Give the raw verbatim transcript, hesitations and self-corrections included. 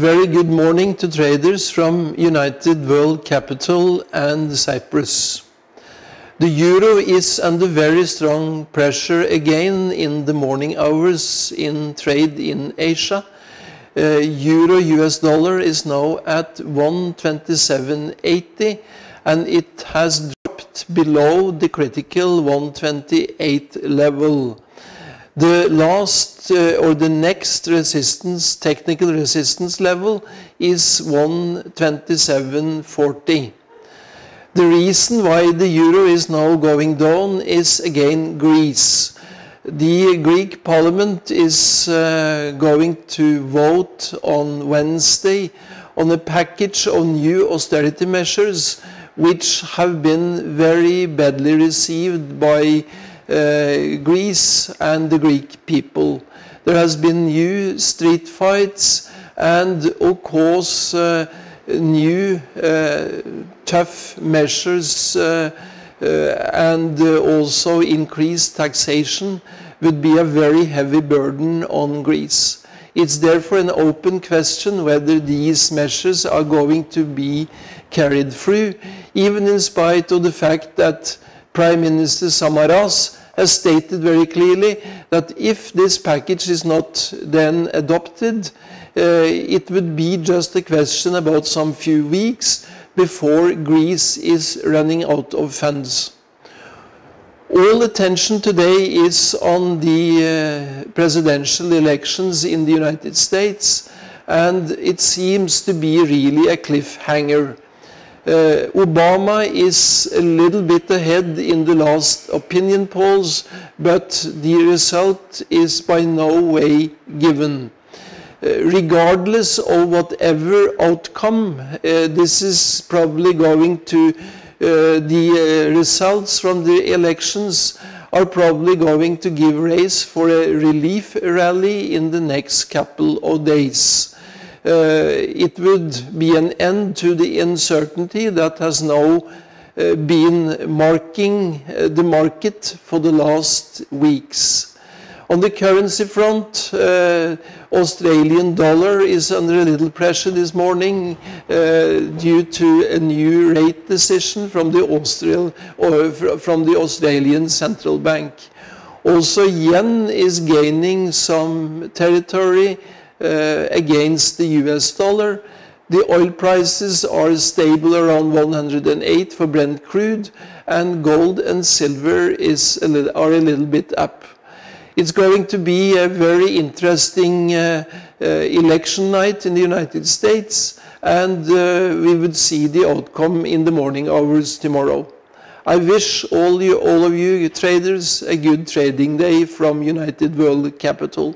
very good morning to traders from United World Capital and Cyprus. The euro is under very strong pressure again in the morning hours in trade in Asia. Uh, Euro U S dollar is now at one twenty-seven eighty and it has dropped below the critical one twenty-eight level. The last uh, or the next resistance, technical resistance level is one twenty-seven forty. The reason why the euro is now going down is again Greece. The Greek parliament is uh, going to vote on Wednesday on a package of new austerity measures which have been very badly received by Uh, Greece and the Greek people. There has been new street fights and of course uh, new uh, tough measures uh, uh, and uh, also increased taxation would be a very heavy burden on Greece. It's therefore an open question whether these measures are going to be carried through, even in spite of the fact that Prime Minister Samaras has stated very clearly that if this package is not then adopted, uh, it would be just a question about some few weeks before Greece is running out of funds. All attention today is on the uh, presidential elections in the United States, and it seems to be really a cliffhanger. Uh, Obama is a little bit ahead in the last opinion polls, but the result is by no way given. Uh, regardless of whatever outcome, uh, this is probably going to, uh, the uh, results from the elections are probably going to give rise for a relief rally in the next couple of days. Uh, it would be an end to the uncertainty that has now uh, been marking uh, the market for the last weeks. On the currency front, uh, Australian dollar is under a little pressure this morning uh, due to a new rate decision from the Austral or from the Australian Central Bank. Also, yen is gaining some territory Uh, against the U S dollar. The oil prices are stable around one hundred eight for Brent crude, and gold and silver is a little, are a little bit up. It's going to be a very interesting uh, uh, election night in the United States, and uh, we would see the outcome in the morning hours tomorrow. I wish all you, all of you traders a good trading day from United World Capital.